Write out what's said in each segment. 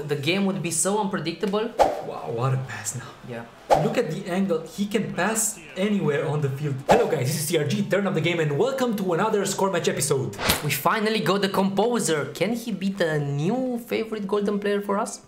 The game would be so unpredictable. Wow, what a pass now. Yeah. Look at the angle, he can pass anywhere on the field. Hello guys, this is CRG, turn up the game and welcome to another Score Match episode. We finally got the composer. Can he be the new favorite golden player for us?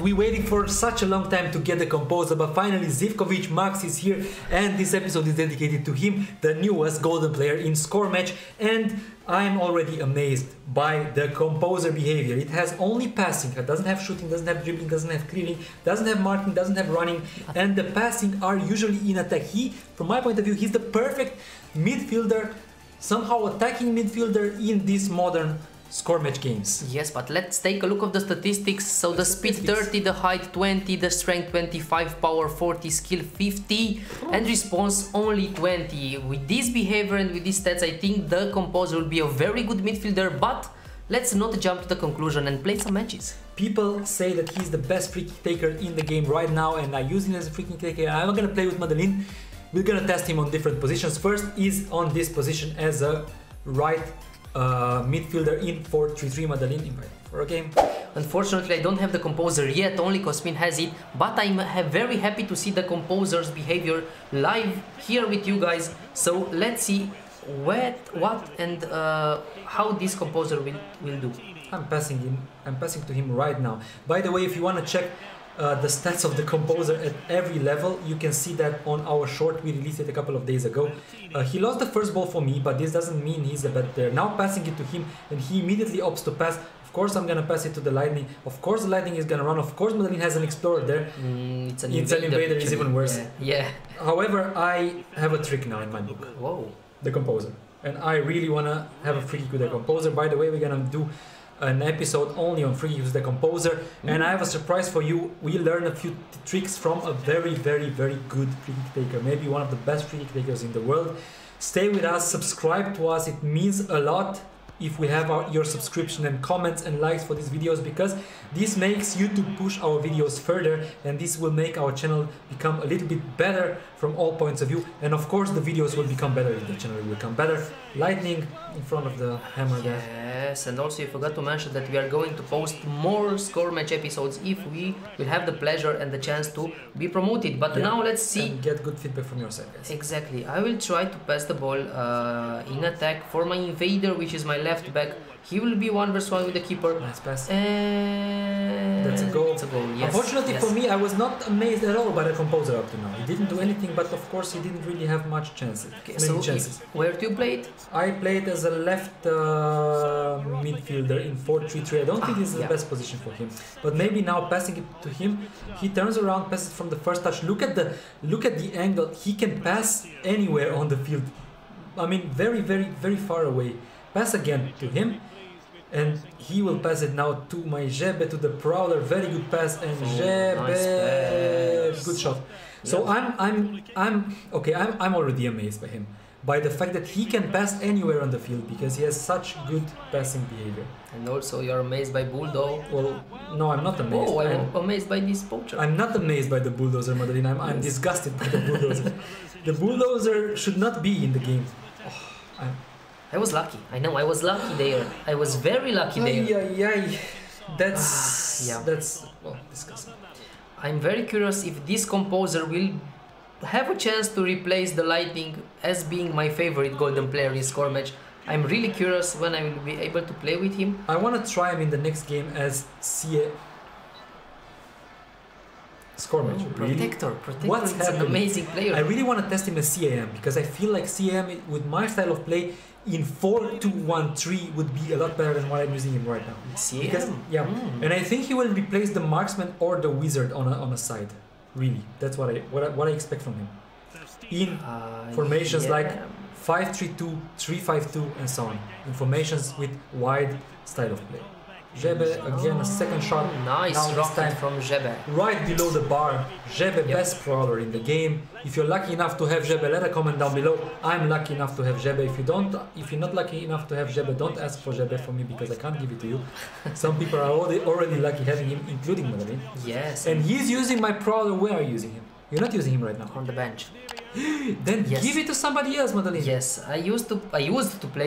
We waited for such a long time to get the composer, but finally Zivkovic Max is here, and this episode is dedicated to him, the newest golden player in Score Match. And I'm already amazed by the composer behavior. It has only passing, it doesn't have shooting, doesn't have dribbling, doesn't have clearing, doesn't have marking, doesn't have running, and the passing are usually in attack. He, from my point of view, he's the perfect midfielder, somehow attacking midfielder in this modern Score Match games. Yes, but let's take a look at the statistics. So the speed 30, the height 20, the strength 25, power 40, skill 50, and response only 20. With this behavior and with these stats, I think the composer will be a very good midfielder, but let's not jump to the conclusion and play some matches. People say that he's the best free kick taker in the game right now, and I use him as a free kick taker. I'm gonna play with Madeline. We're gonna test him on different positions. First is on this position as a right midfielder in 4-3-3, Madeline, invite for a game. Unfortunately, I don't have the composer yet, only Cosmin has it, but I'm very happy to see the composer's behavior live here with you guys. So let's see how this composer will do. I'm passing to him right now. by the way, if you want to check the stats of the composer at every level, you can see that on our short. We released it a couple of days ago. He lost the first ball for me, but this doesn't mean he's a bad player. Now passing it to him, and he immediately opts to pass. Of course I'm gonna pass it to the Lightning, of course the Lightning is gonna run, of course Madeline has an Explorer there. It's an invader, it's even worse. Yeah. However, I have a trick now in my book. Whoa. The composer, and I really wanna have a free kick with the composer. By the way, we're gonna do an episode only on free use the composer, and I have a surprise for you. We learned a few tricks from a very, very, very good free kick taker, maybe one of the best free kick takers in the world. Stay with us, subscribe to us, it means a lot if we have your subscription and comments and likes for these videos, because this makes YouTube push our videos further, and this will make our channel become a little bit better from all points of view. And of course the videos will become better if the channel will become better. Lightning in front of the hammer there. Yes, and also you forgot to mention that we are going to post more Score Match episodes if we will have the pleasure and the chance to be promoted. But now let's see. And get good feedback from your side, guys. Exactly. I will try to pass the ball in attack for my invader, which is my left back. He will be 1v1 with the keeper. Nice pass. And that's a goal. It's a goal. Yes. Unfortunately for me, I was not amazed at all by the composer up to now. He didn't do anything, but of course he didn't really have much chances. Okay, so where do you play it? I played as a left midfielder in 4-3-3. I don't think this is the best position for him, but maybe now passing it to him, he turns around, passes from the first touch. Look at the angle. He can pass anywhere on the field. I mean, very, very, very far away. Pass again to him, and he will pass it now to my Jebe, to the Prowler. Very good pass, and Jebe, nice pass. Good shot. So I'm already amazed by him, by the fact that he can pass anywhere on the field, because he has such good passing behavior. And also you're amazed by Bulldozer. Well, no, I'm not amazed. Oh, I'm amazed by this poacher. I'm not amazed by the Bulldozer, Madeline. I'm disgusted by the Bulldozer. The Bulldozer should not be in the game. Oh, I was lucky. I know, I was lucky there. I was very lucky there. That's well, disgusting. I'm very curious if this composer will have a chance to replace the Lightning as being my favorite golden player in Score Match. I'm really curious when I will be able to play with him. I want to try him in the next game as Score Match. Protector is an amazing player. I really want to test him as CAM, because I feel like CAM with my style of play in 4-2-1-3 would be a lot better than what I'm using him right now. CAM? Because, and I think he will replace the marksman or the wizard on a side. Really, that's what I expect from him in formations like 5-3-2, 3-5-2, and so on. In formations with wide style of play. Jebe again, a second shot. Nice rocket from Jebe. Right below the bar. Jebe, best prowler in the game. If you're lucky enough to have Jebe, let a comment down below. I'm lucky enough to have Jebe. If you're not lucky enough to have Jebe, don't ask for Jebe for me, because I can't give it to you. Some people are already lucky having him, including Madeline. Yes. And he's using my prowler. Where are you using him? You're not using him right now. On the bench. Then give it to somebody else, Madeline. Yes, I used to play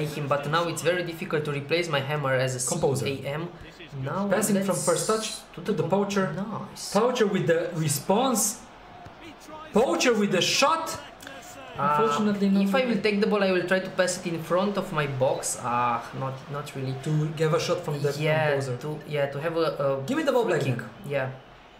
him, but now it's very difficult to replace my hammer as a composer. CAM. Now passing from first touch to the poacher. Nice. Poacher with the response. Poacher with the shot. Unfortunately, not if I will take the ball, I will try to pass it in front of my box. Not really. To give a shot from the composer. To have a give me the ball, Blackie. Yeah.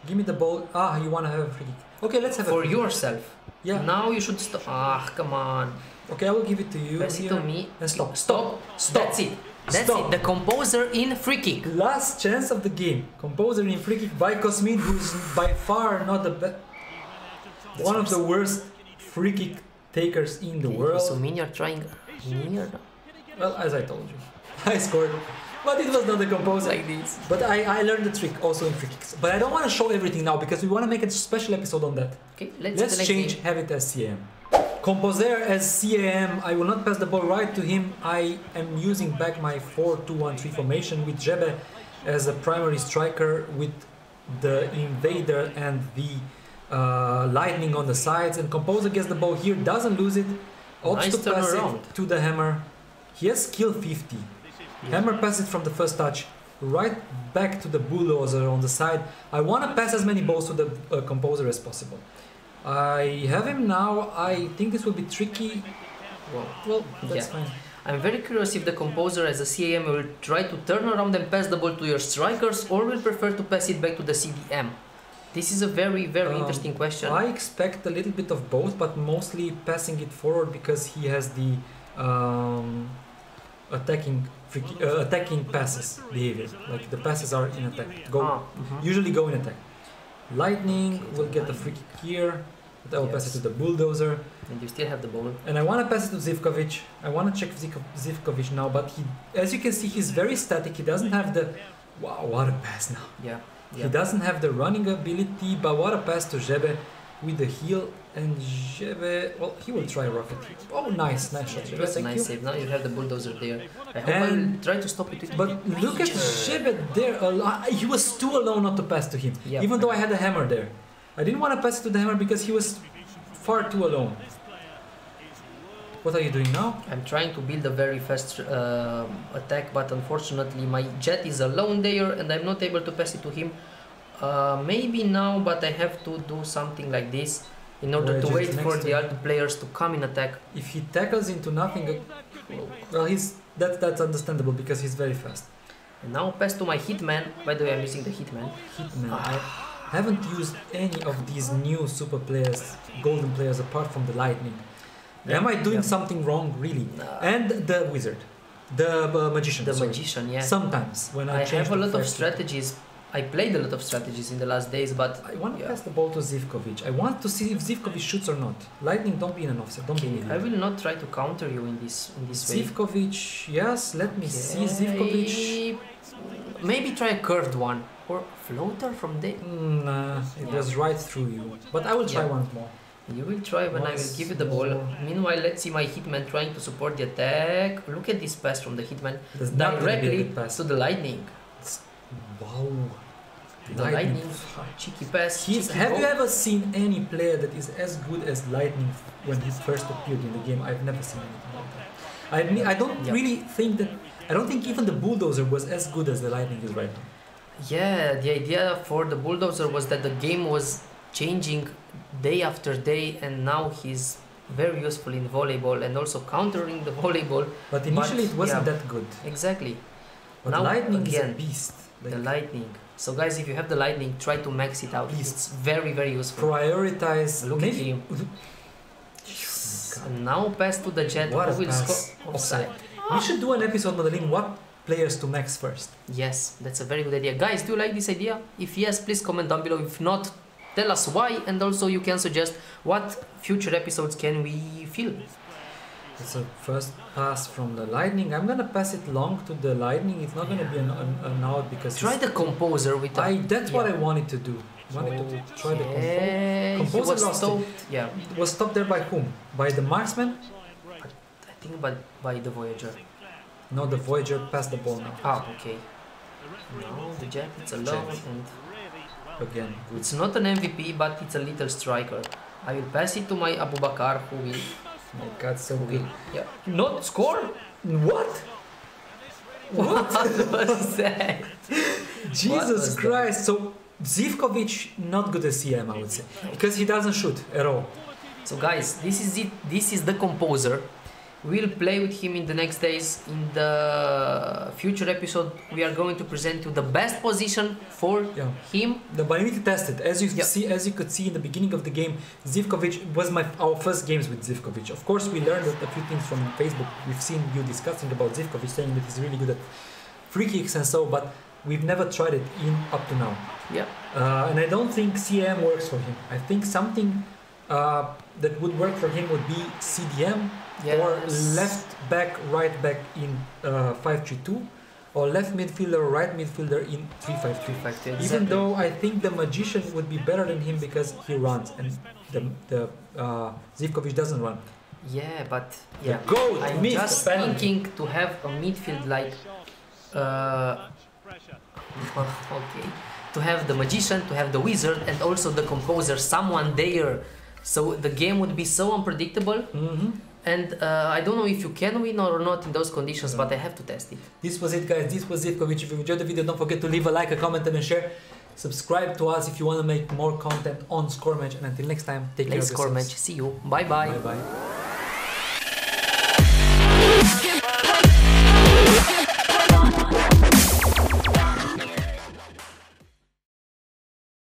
Give me the ball. Ah, you want to have a free kick. Okay, let's have for a yourself. Yeah. Now you should stop. Ah, come on. Okay, I will give it to you. Pass it to me. And stop. Stop. That's it. That's it. The composer in free kick. Last chance of the game. Composer in free kick by Cosmin, who's by far not the best. One of the worst free kick takers in the world. So Cosmin, you're trying. Well, as I told you, I scored. But it was not the composer like this. But I learned the trick also in free kicks. But I don't want to show everything now because we want to make a special episode on that. Okay, let's change. Have it as CAM. Composer as CAM. I will not pass the ball right to him. I am using back my 4-2-1-3 formation with Jebe as a primary striker, with the invader and the lightning on the sides. And composer gets the ball here, doesn't lose it. Opts to pass it to the hammer. He has skill 50. Yeah. Hammer passes from the first touch, right back to the bulldozer on the side. I want to pass as many balls to the composer as possible. I have him now. I think this will be tricky. Well, that's fine. I'm very curious if the composer as a CAM will try to turn around and pass the ball to your strikers, or will prefer to pass it back to the CDM. This is a very, very interesting question. I expect a little bit of both, but mostly passing it forward because he has the attacking passes behavior. Like the passes are in attack. Usually go in attack. Lightning will get the free kick here. But I will pass it to the bulldozer. And you still have the ball. And I want to pass it to Zivkovic. I want to check Zivkovic now, but he, as you can see, he's very static. He doesn't have the... Wow, what a pass now. He doesn't have the running ability, but what a pass to Jebe with the heel. And Jebe, well, he will try rocket. Oh, nice shot, Jebe. That's a nice save. Now you have the bulldozer there. I hope I'll try to stop it. But look at Jebe there. He was too alone not to pass to him. Yep. Even though I had a hammer there, I didn't want to pass it to the hammer because he was far too alone. What are you doing now? I'm trying to build a very fast attack, but unfortunately my jet is alone there and I'm not able to pass it to him. Maybe now, but I have to do something like this in order to wait for the other players to come in attack. If he tackles into nothing, well, that's understandable because he's very fast. And now pass to my hitman. By the way, I'm using the hitman. I haven't used any of these new super players, golden players, apart from the lightning. Am I doing something wrong, really? And the wizard, the magician. The magician, yeah. Sometimes when I have a lot of strategies. I played a lot of strategies in the last days, but... I want to pass the ball to Zivkovic. I want to see if Zivkovic shoots or not. Lightning, don't be in an offset. Don't be in I will not try to counter you in this way. Zivkovic, yes, let me see Zivkovic. Maybe try a curved one. Or floater from there. Nah, it was right through you. But I will try one more. You will try when I will give you the ball. Meanwhile, let's see my hitman trying to support the attack. Look at this pass from the hitman. That's directly to the lightning. Wow. The lightning, cheeky pass. Have you ever seen any player that is as good as Lightning when he first appeared in the game? I've never seen anything like that. I mean, I don't really think that. I don't think even the bulldozer was as good as the Lightning is right now. Yeah, the idea for the bulldozer was that the game was changing day after day, and now he's very useful in volleyball and also countering the volleyball. But initially, it wasn't that good. Exactly. But now Lightning is a beast. The lightning. So guys, if you have the lightning, try to max it out. Please. It's very, very useful. Prioritize. Look at him. And now pass to the jet. What will score? Offside. We should do an episode modeling what players to max first. Yes, that's a very good idea. Guys, do you like this idea? If yes, please comment down below. If not, tell us why. And also you can suggest what future episodes can we film. It's a first pass from the lightning. I'm gonna pass it long to the lightning. It's not gonna be an out because try the composer with that's what I wanted to do. I wanted to try the composer. Composer was stopped. It was stopped there by whom? By the marksman? I think by the Voyager. No, the Voyager passed the ball now. Okay. No, the jet. It's alone and again. Good. It's not an MVP, but it's a little striker. I will pass it to my Abubakar, who will. My God, so good. Yeah. Not score? What? What was that? Jesus Christ! That? So Zivkovic not good at CM, I would say, because he doesn't shoot at all. So guys, this is it. This is the composer. We'll play with him in the next days. In the future episode, we are going to present you the best position for him. The Banini tested, as you see, as you could see in the beginning of the game, Zivkovic was our first games with Zivkovic. Of course, we learned a few things from Facebook. We've seen you discussing about Zivkovic, saying that he's really good at free kicks and so, but we've never tried it in up to now. Yeah. And I don't think CM works for him. I think something that would work for him would be CDM. Or left back, right back in 5-3-2, or left midfielder, right midfielder in 3-5-3. Even though I think the magician would be better than him because he runs and the Zivkovic doesn't run. Yeah, but yeah, I'm just thinking to have a midfield like okay, to have the magician, to have the wizard, and also the composer, someone there, so the game would be so unpredictable. And I don't know if you can win or not in those conditions, but I have to test it. This was it, guys. This was Zivkovic. If you enjoyed the video, don't forget to leave a like, a comment, and a share. Subscribe to us if you want to make more content on ScoreMatch. And until next time, take care of yourselves. ScoreMatch. See you. Bye-bye.